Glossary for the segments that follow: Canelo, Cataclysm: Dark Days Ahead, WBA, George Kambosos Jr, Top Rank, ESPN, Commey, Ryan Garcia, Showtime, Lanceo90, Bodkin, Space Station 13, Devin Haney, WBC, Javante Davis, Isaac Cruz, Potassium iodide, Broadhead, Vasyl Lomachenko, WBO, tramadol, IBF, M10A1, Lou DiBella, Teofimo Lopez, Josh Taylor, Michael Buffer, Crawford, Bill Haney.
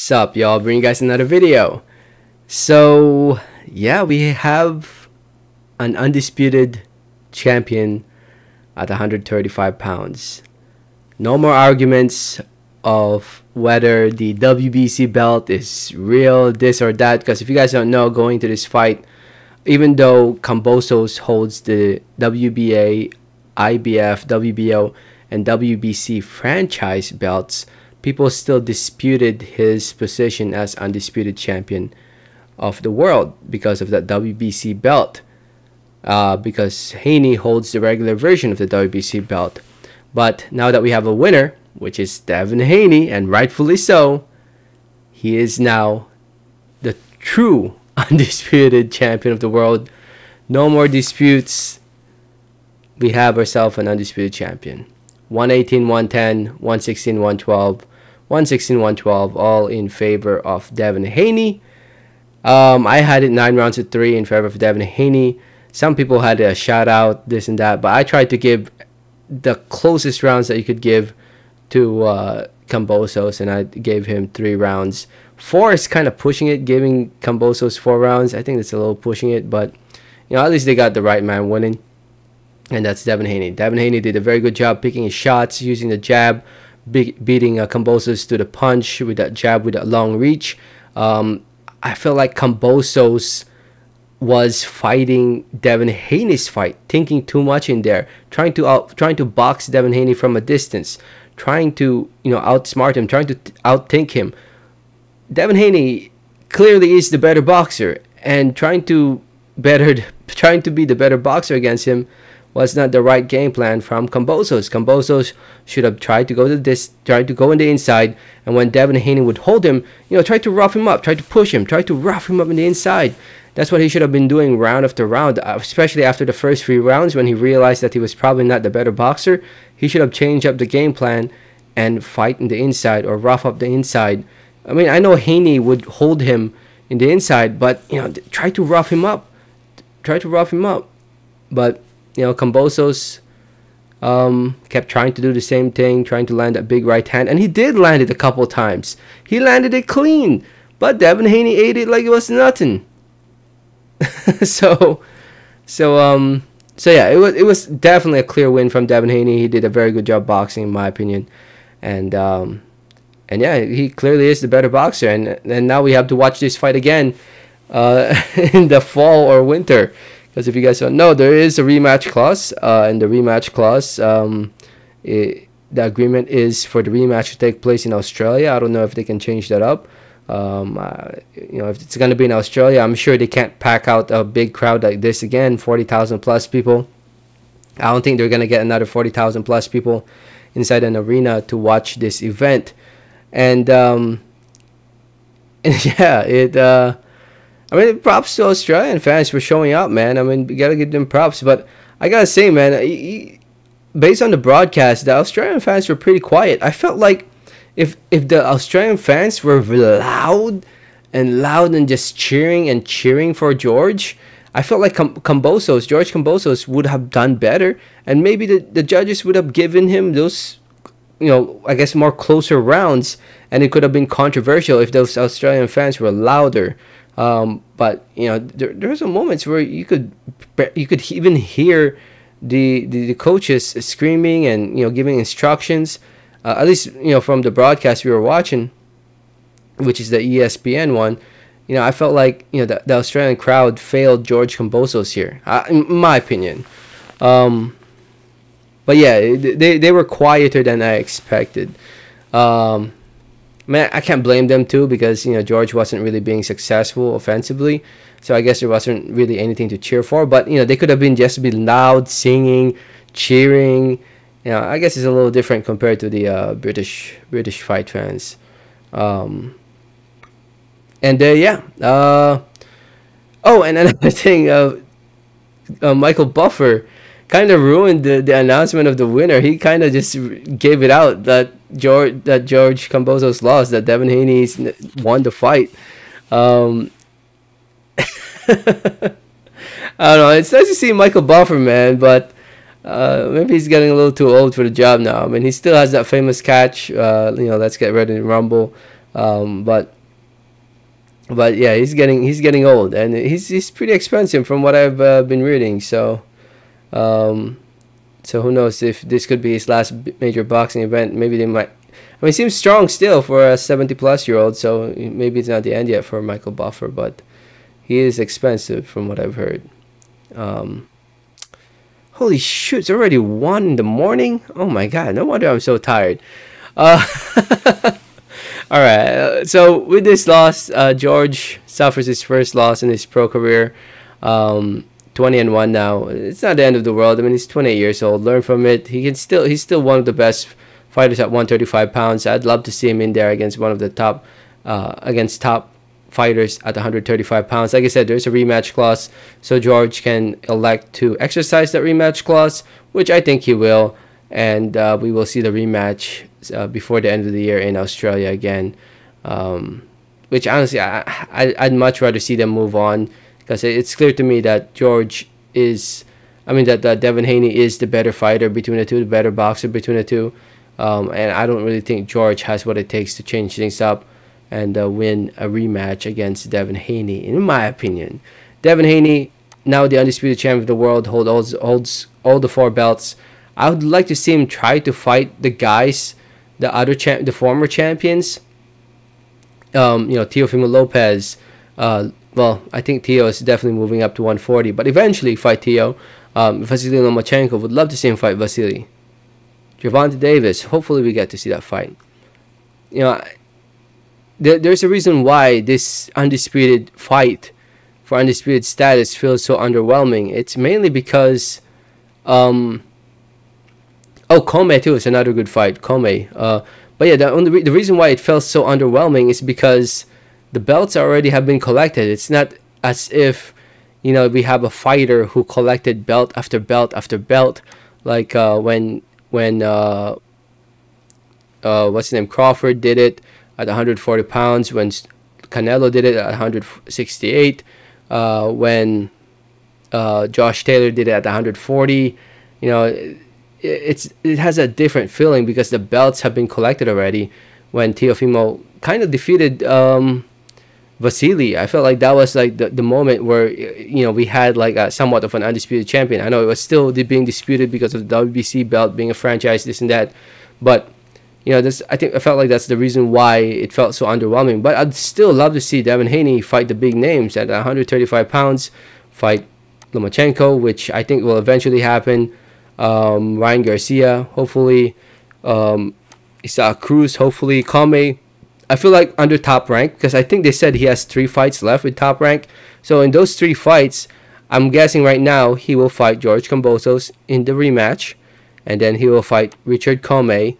Sup y'all, bring you guys another video. So yeah, we have an undisputed champion at 135 pounds. No more arguments of whether the WBC belt is real, this or that, because if you guys don't know, going to this fight, even though Kambosos holds the WBA, IBF, WBO and WBC franchise belts, people still disputed his position as undisputed champion of the world because of that WBC belt, because Haney holds the regular version of the WBC belt. But now that we have a winner, which is Devin Haney, and rightfully so, he is now the true undisputed champion of the world. No more disputes. We have ourselves an undisputed champion. 118, 110, 116, 112, 116, 112, all in favor of Devin Haney. I had it 9 rounds to 3 in favor of Devin Haney. Some people had a shout out, this and that, but I tried to give the closest rounds that you could give to Kambosos, and I gave him 3 rounds. 4 is kind of pushing it, giving Kambosos 4 rounds. I think that's a little pushing it, but you know, at least they got the right man winning. And that's Devin Haney. Devin Haney did a very good job picking his shots, using the jab, beating Kambosos to the punch with that jab, with that long reach. I feel like Kambosos was fighting Devin Haney's fight, thinking too much in there, trying to box Devin Haney from a distance, trying to, you know, outsmart him, trying to outthink him. Devin Haney clearly is the better boxer, and trying to be the better boxer against him was not the right game plan from Kambosos. Kambosos should have tried to go on the inside, and when Devin Haney would hold him, you know, try to rough him up, try to push him, try to rough him up on the inside. That's what he should have been doing round after round, especially after the first 3 rounds when he realized that he was probably not the better boxer. He should have changed up the game plan and fight in the inside or rough up the inside. I mean, I know Haney would hold him in the inside, but you know, try to rough him up, try to rough him up. But you know, Kambosos kept trying to do the same thing, trying to land that big right hand. And he did land it a couple times. He landed it clean. But Devin Haney ate it like it was nothing. So yeah, it was definitely a clear win from Devin Haney. He did a very good job boxing, in my opinion. And yeah, he clearly is the better boxer. And now we have to watch this fight again in the fall or winter. Because if you guys don't know, there is a rematch clause, and the rematch clause, the agreement is for the rematch to take place in Australia. I don't know if they can change that up. You know, if it's going to be in Australia, I'm sure they can't pack out a big crowd like this again, 40,000 plus people. I don't think they're going to get another 40,000 plus people inside an arena to watch this event. And yeah, I mean, props to Australian fans for showing up, man. I mean, we gotta give them props. But I gotta say, man, based on the broadcast, the Australian fans were pretty quiet. I felt like if the Australian fans were loud and just cheering for George, I felt like George Kambosos would have done better, and maybe the judges would have given him those, you know, I guess more closer rounds, and it could have been controversial if those Australian fans were louder. But you know, there were some moments where you could even hear the coaches screaming and, you know, giving instructions. At least, you know, from the broadcast we were watching, which is the ESPN one. You know, I felt like, you know, the Australian crowd failed George Kambosos here, in my opinion. But yeah, they were quieter than I expected. Man, I can't blame them too, because you know, George wasn't really being successful offensively, so I guess there wasn't really anything to cheer for. But you know, they could have been just been loud, singing, cheering. You know, I guess it's a little different compared to the British fight fans. Yeah. Oh, and another thing, Michael Buffer kind of ruined the announcement of the winner. He kind of just gave it out that George Kambosos lost, that Devin Haney won the fight. I don't know. It's nice to see Michael Buffer, man, but maybe he's getting a little too old for the job now. I mean, he still has that famous catch, you know, let's get ready to rumble. But yeah, he's getting old, and he's pretty expensive from what I've been reading. So so who knows if this could be his last major boxing event? Maybe they might. I mean, he seems strong still for a 70-plus-year-old. So maybe it's not the end yet for Michael Buffer, but he is expensive from what I've heard. Holy shoot! It's already 1 in the morning. Oh my god! No wonder I'm so tired. All right. So with this loss, George suffers his first loss in his pro career. 20-1 now. It's not the end of the world. I mean, he's 28 years old. Learn from it. He's still one of the best fighters at 135 pounds. I'd love to see him in there against one of the top against top fighters at 135 pounds. Like I said, there's a rematch clause, so George can elect to exercise that rematch clause, which I think he will. And we will see the rematch before the end of the year in Australia again, which honestly I'd much rather see them move on, because it's clear to me that George is, I mean that Devin Haney is the better fighter between the two, the better boxer between the two, and I don't really think George has what it takes to change things up and win a rematch against Devin Haney. In my opinion, Devin Haney, now the undisputed champion of the world, holds all the 4 belts. I would like to see him try to fight the guys, the former champions. You know, Teofimo Lopez. Well, I think Teo is definitely moving up to 140, but eventually fight Teo. Vasyl Lomachenko, would love to see him fight Vasyl. Javante Davis. Hopefully, we get to see that fight. You know, there's a reason why this undisputed fight for undisputed status feels so underwhelming. It's mainly because. Oh, Commey too is another good fight, Commey. But yeah, the reason why it felt so underwhelming is because the belts already have been collected. It's not as if, you know, we have a fighter who collected belt after belt after belt, like when what's his name, Crawford did it at 140 pounds, when Canelo did it at 168, when Josh Taylor did it at 140, you know. It has a different feeling because the belts have been collected already. When Teofimo kind of defeated Vasyl, I felt like that was like the moment where, you know, we had like a somewhat of an undisputed champion. I know it was still being disputed because of the WBC belt being a franchise, this and that, but you know, this, I think I felt like that's the reason why it felt so underwhelming. But I'd still love to see Devin Haney fight the big names at 135 pounds, fight Lomachenko, which I think will eventually happen. Ryan Garcia, hopefully, Isaac Cruz, hopefully, Commey. I feel like under Top Rank, because I think they said he has 3 fights left with Top Rank. So in those 3 fights, I'm guessing right now he will fight George Kambosos in the rematch, and then he will fight Richard Commey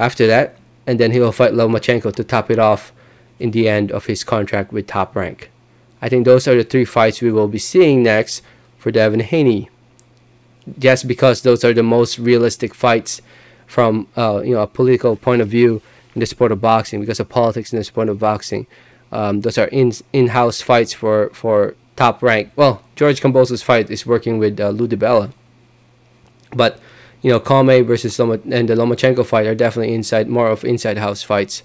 after that, and then he will fight Lomachenko to top it off in the end of his contract with Top Rank. I think those are the 3 fights we will be seeing next for Devin Haney. Just because those are the most realistic fights from you know, a political point of view in the sport of boxing, because of politics in the sport of boxing. Those are in-house fights for Top Rank. Well, George Kambosos' fight is working with Lou DiBella, but you know, Commey versus the Lomachenko fight are definitely more of inside house fights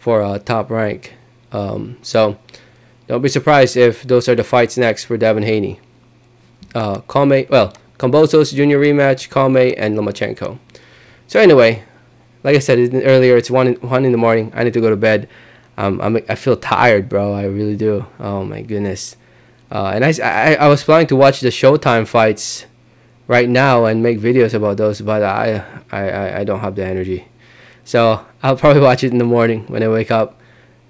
for Top Rank. So don't be surprised if those are the fights next for Devin Haney. Commey, well, Kambosos Jr. rematch, Commey, and Lomachenko. So anyway, like I said earlier, it's 1 in the morning. I need to go to bed. I feel tired, bro. I really do. Oh my goodness. And I was planning to watch the Showtime fights right now and make videos about those, but I don't have the energy. So I'll probably watch it in the morning when I wake up.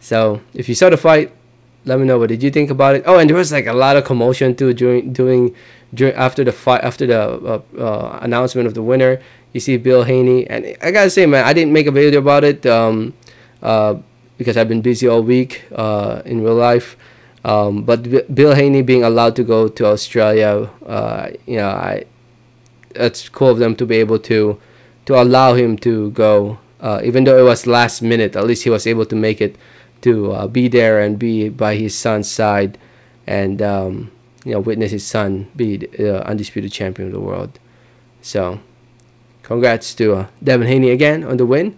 So if you saw the fight, let me know, what did you think about it? Oh, and there was like a lot of commotion too after the announcement of the winner. You see Bill Haney, and I gotta say, man, I didn't make a video about it because I've been busy all week in real life. But Bill Haney being allowed to go to Australia, you know, that's cool of them to be able to allow him to go, even though it was last minute. At least he was able to make it, to be there and be by his son's side, and you know, witness his son be the undisputed champion of the world. So congrats to Devin Haney again on the win.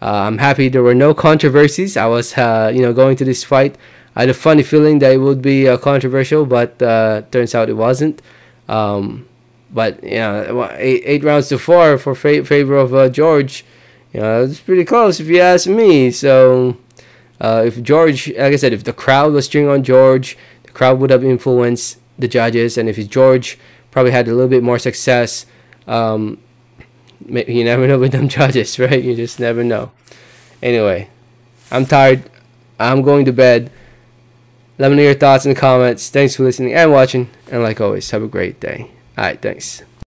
I'm happy there were no controversies. I was, you know, going to this fight. I had a funny feeling that it would be controversial, but turns out it wasn't. But yeah, you know, eight rounds to 4 for favor of George. You know, it's pretty close if you ask me. So if George, like I said, if the crowd was cheering on George, the crowd would have influenced the judges, and if it's George, probably had a little bit more success. You never know with them judges, right? You just never know. Anyway, I'm tired. I'm going to bed. Let me know your thoughts in the comments. Thanks for listening and watching. And like always, have a great day. All right, thanks.